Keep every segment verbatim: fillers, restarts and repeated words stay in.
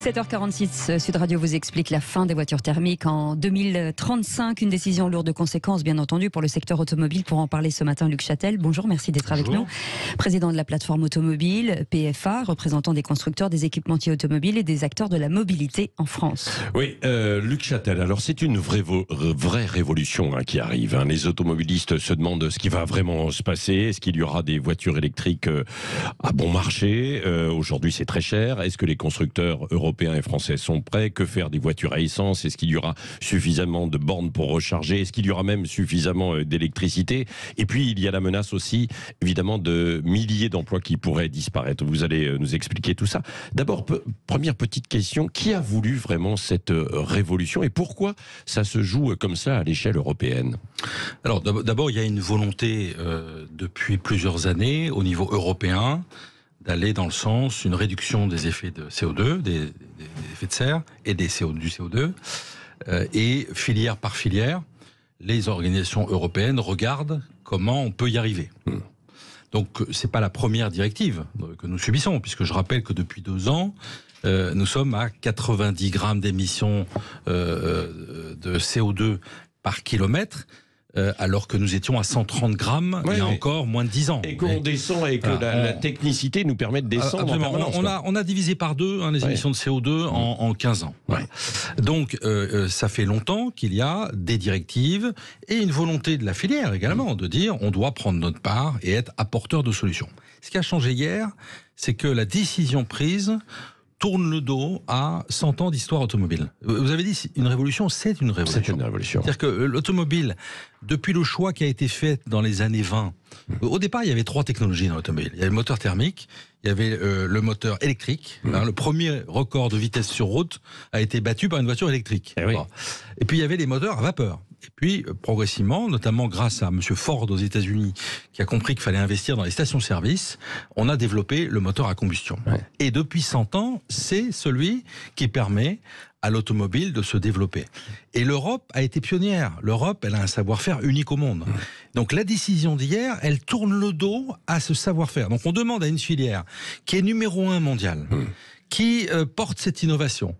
sept heures quarante-six, Sud Radio vous explique la fin des voitures thermiques en deux mille trente-cinq. Une décision lourde de conséquences, bien entendu, pour le secteur automobile. Pour en parler ce matin, Luc Chatel. Bonjour, merci d'être avec nous. Président de la plateforme automobile, P F A, représentant des constructeurs, des équipementiers automobiles et des acteurs de la mobilité en France. Oui, euh, Luc Chatel, alors c'est une vraie, vraie révolution hein, qui arrive. Hein. Les automobilistes se demandent ce qui va vraiment se passer. Est-ce qu'il y aura des voitures électriques euh, à bon marché euh, Aujourd'hui, c'est très cher. Est-ce que les constructeurs européens Européens et Français sont prêts? Que faire des voitures à essence? Est-ce qu'il y aura suffisamment de bornes pour recharger? Est-ce qu'il y aura même suffisamment d'électricité? Et puis, il y a la menace aussi, évidemment, de milliers d'emplois qui pourraient disparaître. Vous allez nous expliquer tout ça. D'abord, première petite question, qui a voulu vraiment cette révolution et pourquoi ça se joue comme ça à l'échelle européenne? Alors, d'abord, il y a une volonté euh, depuis plusieurs années au niveau européen d'aller dans le sens d'une réduction des effets de C O deux, des, des effets de serre et des C O, du C O deux. Euh, et filière par filière, les organisations européennes regardent comment on peut y arriver. Mmh. Donc c'est pas la première directive que nous subissons, puisque je rappelle que depuis deux ans, euh, nous sommes à quatre-vingt-dix grammes d'émissions euh, de C O deux par kilomètre, alors que nous étions à cent trente grammes ouais, il y a ouais. encore moins de dix ans. Et qu'on descend et que ah, la, on... la technicité nous permet de descendre. Absolument. En on, a, on a divisé par deux hein, les ouais. émissions de C O deux en, en quinze ans. Ouais. Donc euh, ça fait longtemps qu'il y a des directives et une volonté de la filière également de dire on doit prendre notre part et être apporteur de solutions. Ce qui a changé hier, c'est que la décision prise tourne le dos à cent ans d'histoire automobile. Vous avez dit, une révolution, c'est une révolution. C'est une révolution. C'est-à-dire que l'automobile, depuis le choix qui a été fait dans les années vingt, mmh. au départ, il y avait trois technologies dans l'automobile. Il y avait le moteur thermique, il y avait euh, le moteur électrique. Mmh. Hein, le premier record de vitesse sur route a été battu par une voiture électrique. Eh oui. Et puis, il y avait les moteurs à vapeur. Et puis, euh, progressivement, notamment grâce à M. Ford aux États-Unis, qui a compris qu'il fallait investir dans les stations-service, on a développé le moteur à combustion. Ouais. Et depuis cent ans, c'est celui qui permet à l'automobile de se développer. Et l'Europe a été pionnière. L'Europe, elle a un savoir-faire unique au monde. Ouais. Donc la décision d'hier, elle tourne le dos à ce savoir-faire. Donc on demande à une filière qui est numéro un mondiale, ouais. qui euh, porte cette innovation,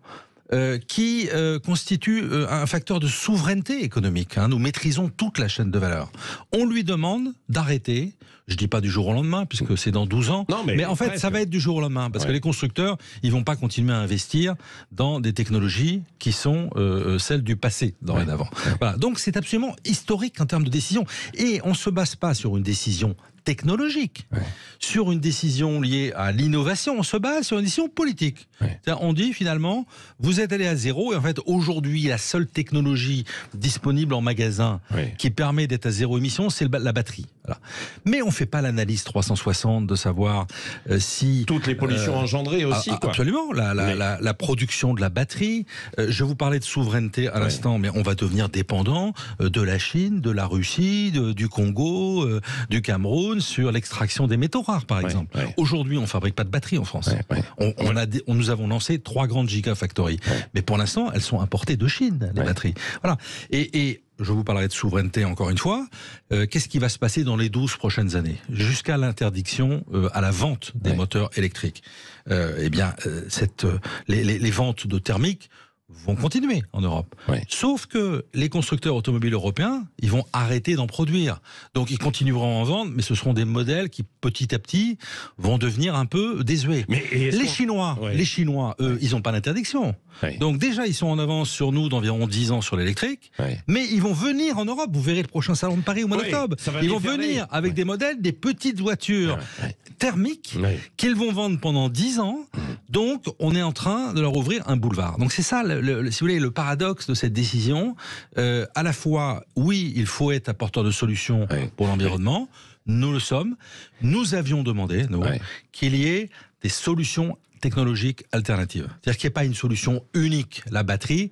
Euh, qui euh, constitue euh, un facteur de souveraineté économique. Hein. Nous maîtrisons toute la chaîne de valeur. On lui demande d'arrêter, je ne dis pas du jour au lendemain, puisque c'est dans douze ans, non, mais, mais en fait, presque. Ça va être du jour au lendemain, parce ouais. que les constructeurs, ils ne vont pas continuer à investir dans des technologies qui sont euh, celles du passé, dorénavant. Ouais. Voilà. Donc, c'est absolument historique en termes de décision. Et on ne se base pas sur une décision technologique, ouais. sur une décision liée à l'innovation, on se base sur une décision politique. Ouais. On dit finalement, vous êtes allé à zéro, et en fait aujourd'hui la seule technologie disponible en magasin ouais. qui permet d'être à zéro émission, c'est la batterie. Voilà. Mais on ne fait pas l'analyse trois cent soixante de savoir euh, si... Toutes les pollutions euh, engendrées aussi. Ah, quoi. Absolument, la, la, mais... la, la production de la batterie. Euh, je vous parlais de souveraineté à ouais. l'instant, mais on va devenir dépendant euh, de la Chine, de la Russie, de, du Congo, euh, du Cameroun, sur l'extraction des métaux rares, par ouais, exemple. Ouais. Aujourd'hui, on ne fabrique pas de batteries en France. Ouais, ouais. On, on a, on, nous avons lancé trois grandes gigafactories. Ouais. Mais pour l'instant, elles sont importées de Chine, les ouais. batteries. Voilà. Et, et je vous parlerai de souveraineté encore une fois. Euh, qu'est-ce qui va se passer dans les douze prochaines années? Jusqu'à l'interdiction euh, à la vente des ouais. moteurs électriques. Euh, eh bien, euh, cette, euh, les, les, les ventes de thermiques vont continuer en Europe. Oui. Sauf que les constructeurs automobiles européens, ils vont arrêter d'en produire. Donc ils continueront à en vendre, mais ce seront des modèles qui, petit à petit, vont devenir un peu désuets. Mais les, Chinois, oui. les Chinois, eux, ils n'ont pas d'interdiction. Oui. Donc déjà, ils sont en avance sur nous d'environ dix ans sur l'électrique, oui. mais ils vont venir en Europe. Vous verrez le prochain salon de Paris au mois oui, d'octobre. Ils vont venir aller. avec oui. des modèles, des petites voitures oui. thermiques oui. qu'ils vont vendre pendant dix ans. Oui. Donc on est en train de leur ouvrir un boulevard. Donc c'est ça, le Le, le, si vous voulez, le paradoxe de cette décision, euh, à la fois, oui, il faut être apporteur de solutions oui. pour l'environnement, nous le sommes, nous avions demandé nous, oui. qu'il y ait des solutions technologiques alternatives. C'est-à-dire qu'il n'y ait pas une solution unique, la batterie,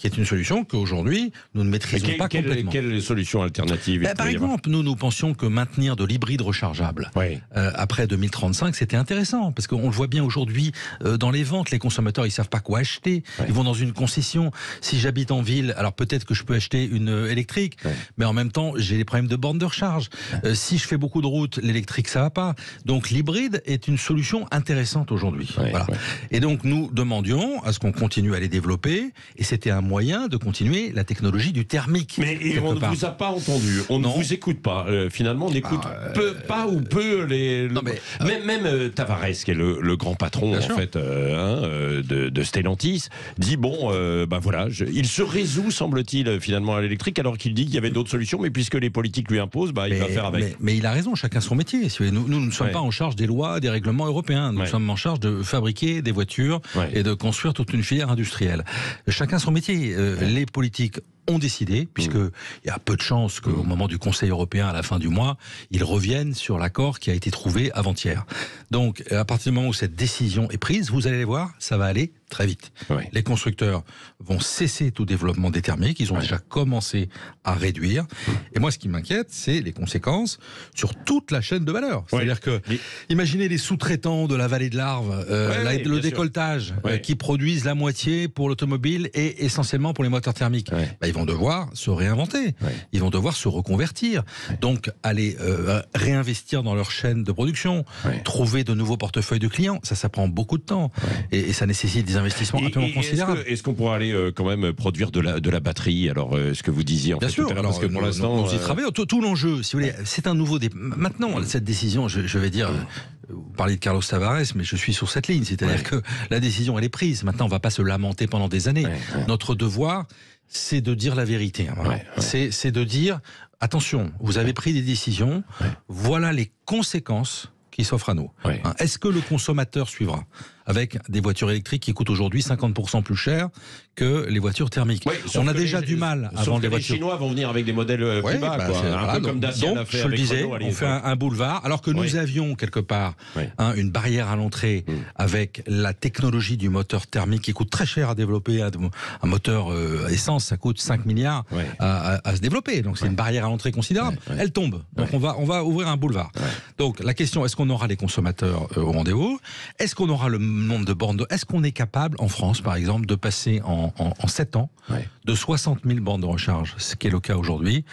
qui est une solution qu'aujourd'hui, nous ne maîtrisons quel, pas quel, complètement. Quelle solution alternative ben, Par exemple, nous, nous pensions que maintenir de l'hybride rechargeable oui. euh, après deux mille trente-cinq, c'était intéressant, parce qu'on le voit bien aujourd'hui euh, dans les ventes, les consommateurs, ils ne savent pas quoi acheter, oui. ils vont dans une concession. Si j'habite en ville, alors peut-être que je peux acheter une électrique, oui. mais en même temps, j'ai des problèmes de borne de recharge. Euh, si je fais beaucoup de route, l'électrique, ça ne va pas. Donc l'hybride est une solution intéressante aujourd'hui. Oui, voilà. oui. Et donc, nous demandions à ce qu'on continue à les développer, et c'était un moyen de continuer la technologie du thermique. Mais on ne vous a pas entendu, on non. ne vous écoute pas. Euh, finalement, on n'écoute bah, euh, peu, pas ou peu les... Non, mais, même, euh, même euh, Tavares, qui est le, le grand patron en fait, euh, hein, de, de Stellantis, dit, bon, euh, ben bah, voilà, je, il se résout, semble-t-il, finalement à l'électrique, alors qu'il dit qu'il y avait d'autres solutions, mais puisque les politiques lui imposent, bah, il mais, va faire avec. Mais, mais il a raison, chacun son métier. Nous, nous ne sommes ouais. pas en charge des lois, des règlements européens. Nous ouais. sommes en charge de fabriquer des voitures ouais. et de construire toute une filière industrielle. Chacun son métier. Euh, ouais. Les politiques ont décidé, puisque il mmh. y a peu de chances qu'au mmh. moment du Conseil européen, à la fin du mois, ils reviennent sur l'accord qui a été trouvé avant-hier. Donc, à partir du moment où cette décision est prise, vous allez voir, ça va aller très vite. Oui. Les constructeurs vont cesser tout développement des thermiques, ils ont oui. déjà commencé à réduire. Mmh. Et moi, ce qui m'inquiète, c'est les conséquences sur toute la chaîne de valeur. C'est-à-dire oui. que, oui. imaginez les sous-traitants de la vallée de l'Arve, euh, oui, la, oui, le décolletage, oui. euh, qui produisent la moitié pour l'automobile et essentiellement pour les moteurs thermiques. Oui. Bah, ils vont devoir se réinventer, oui. ils vont devoir se reconvertir, oui. donc aller euh, réinvestir dans leur chaîne de production, oui. trouver de nouveaux portefeuilles de clients, ça, ça prend beaucoup de temps, oui. et, et ça nécessite des investissements et, absolument et considérables. Est-ce que, est-ce qu'on pourra aller euh, quand même produire de la, de la batterie, alors euh, ce que vous disiez en Bien fait, sûr, tout à alors, parce que pour nous, l'instant... Nous, nous y travaillons, tout, tout l'enjeu, si vous voulez, c'est un nouveau... Dé... Maintenant, cette décision, je, je vais dire... Vous parlez de Carlos Tavares, mais je suis sur cette ligne, c'est-à-dire oui. que la décision, elle est prise. Maintenant, on ne va pas se lamenter pendant des années. Oui, oui. Notre devoir... c'est de dire la vérité. Hein, voilà. ouais, ouais. C'est, c'est de dire, attention, vous avez pris des décisions, ouais. voilà les conséquences qui s'offrent à nous. Ouais. Hein, est-ce que le consommateur suivra ? Avec des voitures électriques qui coûtent aujourd'hui cinquante pour cent plus cher que les voitures thermiques. Ouais, on a déjà les, du mal à vendre les voitures. Les Chinois vont venir avec des modèles plus ouais, bas, bah, quoi. Un voilà, peu donc, comme Dacia l'a fait. Je le disais, Renault, on fait un, un boulevard, alors que nous oui. avions quelque part oui. hein, une barrière à l'entrée oui. avec la technologie du moteur thermique qui coûte très cher à développer. Un moteur euh, essence, ça coûte cinq milliards oui. à, à, à se développer. Donc c'est oui. une barrière à l'entrée considérable. Oui. Elle tombe. Donc oui. on, va, on va ouvrir un boulevard. Oui. Donc la question, est-ce qu'on aura les consommateurs euh, au rendez-vous ? Est-ce qu'on aura le nombre de bornes. Est-ce qu'on est capable, en France par exemple, de passer en, en, en sept ans ouais. de soixante mille bornes de recharge, ce qui est le cas aujourd'hui,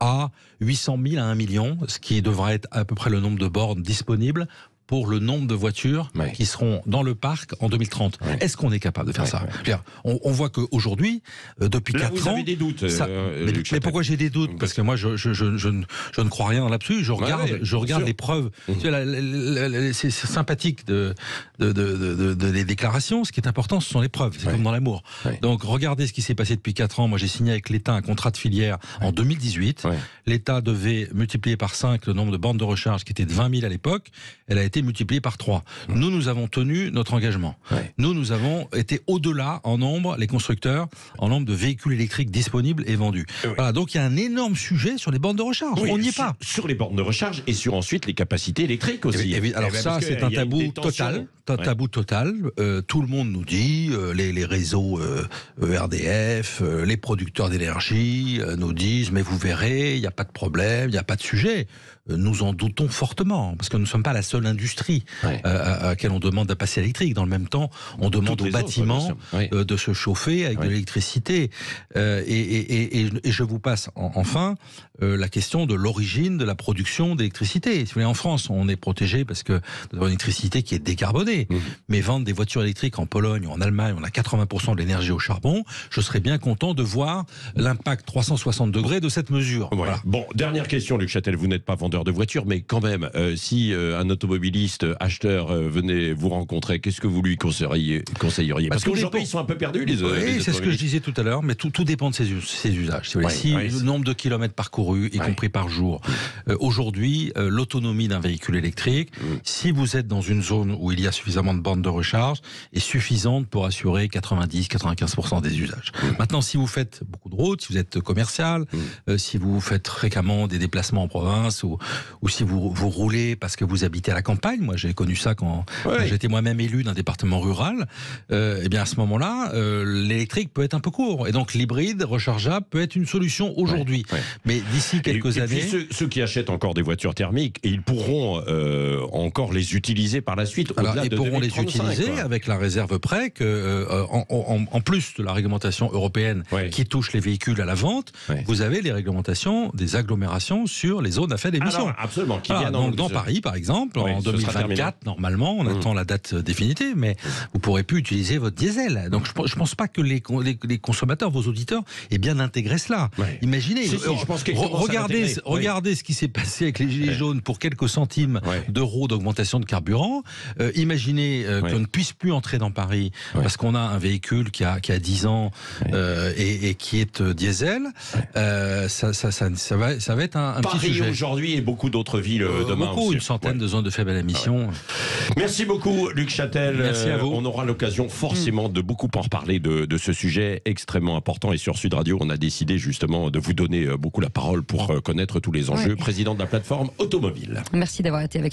à huit cent mille à un million, ce qui devrait être à peu près le nombre de bornes disponibles pour le nombre de voitures oui. qui seront dans le parc en deux mille trente. Oui. Est-ce qu'on est capable de faire oui, ça oui. on, on voit qu'aujourd'hui, euh, depuis Là, quatre ans... Là, vous avez des doutes. Ça, euh, mais, mais pourquoi j'ai des doutes ? Parce que moi, je, je, je, je, ne, je ne crois rien là-dessus. Je regarde, ouais, je regarde les preuves. Mmh. C'est, la, la, la, la, c'est sympathique de, de, de, de, de, de, des déclarations. Ce qui est important, ce sont les preuves. C'est oui. comme dans l'amour. Oui. Donc, regardez ce qui s'est passé depuis quatre ans. Moi, j'ai signé avec l'État un contrat de filière oui. en deux mille dix-huit. Oui. L'État devait multiplier par cinq le nombre de bornes de recharge qui était de vingt mille à l'époque. Elle a été multiplié par trois. Mmh. Nous, nous avons tenu notre engagement. Ouais. Nous, nous avons été au-delà en nombre, les constructeurs, en nombre de véhicules électriques disponibles et vendus. Oui. Voilà, donc il y a un énorme sujet sur les bornes de recharge. Oui, on n'y est pas. Sur les bornes de recharge et sur ensuite les capacités électriques aussi. Et oui, alors et ça, c'est un tabou total. Un tabou total. Euh, tout le monde nous dit, euh, les, les réseaux euh, E R D F, euh, les producteurs d'énergie euh, nous disent, mais vous verrez, il n'y a pas de problème, il n'y a pas de sujet. Euh, nous en doutons fortement, parce que nous ne sommes pas la seule industrie Industrie ouais. euh, à laquelle on demande à passer à l'électrique. Dans le même temps, on demande aux bâtiments oui. euh, de se chauffer avec oui. de l'électricité. Euh, et, et, et, et je vous passe en, enfin euh, la question de l'origine de la production d'électricité. Si vous voulez, en France, on est protégé parce que nous avons une électricité qui est décarbonée. Mmh. Mais vendre des voitures électriques en Pologne ou en Allemagne, on a quatre-vingts pour cent de l'énergie au charbon. Je serais bien content de voir l'impact trois cent soixante degrés de cette mesure. Ouais. Voilà. Bon, dernière question, Luc Chatel. Vous n'êtes pas vendeur de voitures, mais quand même, euh, si euh, un automobile acheteur, euh, venez vous rencontrer, qu'est-ce que vous lui conseilleriez, conseilleriez Parce, Parce que les pays sont un peu perdus, les autres. Oui, c'est ce que je disais tout à l'heure, mais tout, tout dépend de ses, us- ses usages. Si, oui, si oui, le c'est... nombre de kilomètres parcourus, y oui. compris par jour. Euh, aujourd'hui, euh, l'autonomie d'un véhicule électrique, oui. si vous êtes dans une zone où il y a suffisamment de bornes de recharge, est suffisante pour assurer quatre-vingt-dix à quatre-vingt-quinze pour cent des usages. Oui. Maintenant, si vous faites beaucoup de routes, si vous êtes commercial, oui. euh, si vous faites fréquemment des déplacements en province ou ou si vous, vous roulez parce que vous habitez à la campagne, moi j'ai connu ça quand, ouais. quand j'étais moi-même élu d'un département rural, euh, et bien à ce moment-là, euh, l'électrique peut être un peu court, et donc l'hybride rechargeable peut être une solution aujourd'hui. Ouais, ouais. Mais d'ici quelques et, et années... Puis ceux, ceux qui achètent encore des voitures thermiques, et ils pourront euh, encore les utiliser par la suite, alors, au-delà de deux mille trente-cinq. Ils pourront les utiliser quoi. Avec la réserve près que, euh, en, en, en plus de la réglementation européenne ouais. qui touche les véhicules à la vente, ouais. vous avez les réglementations des agglomérations sur les zones à faible émission. Alors, absolument. Qui voilà, donc dans ce... Paris, par exemple, oui, en deux mille vingt-quatre, normalement, on mmh. attend la date définitive, mais vous ne pourrez plus utiliser votre diesel. Donc, je ne pense pas que les, les, les consommateurs, vos auditeurs, aient bien intégré cela. Ouais. Imaginez, si, si, je pense re, regardez, regardez oui. ce qui s'est passé avec les gilets ouais. jaunes pour quelques centimes ouais. d'euros d'augmentation de carburant. Euh, imaginez euh, ouais. qu'on ne puisse plus entrer dans Paris ouais. parce qu'on a un véhicule qui a, qui a dix ans ouais. euh, et, et qui est diesel. Ouais. Euh, ça, ça, ça, ça, va, ça va être un, un Paris petit sujet. Paris aujourd'hui et beaucoup d'autres villes euh, demain. Beaucoup, aussi. Une centaine ouais. de zones de faible émission. Ouais. Merci beaucoup, Luc Chatel. Merci à vous. On aura l'occasion forcément de beaucoup en reparler de, de ce sujet extrêmement important. Et sur Sud Radio, on a décidé justement de vous donner beaucoup la parole pour connaître tous les enjeux. Ouais. Président de la plateforme automobile. Merci d'avoir été avec nous.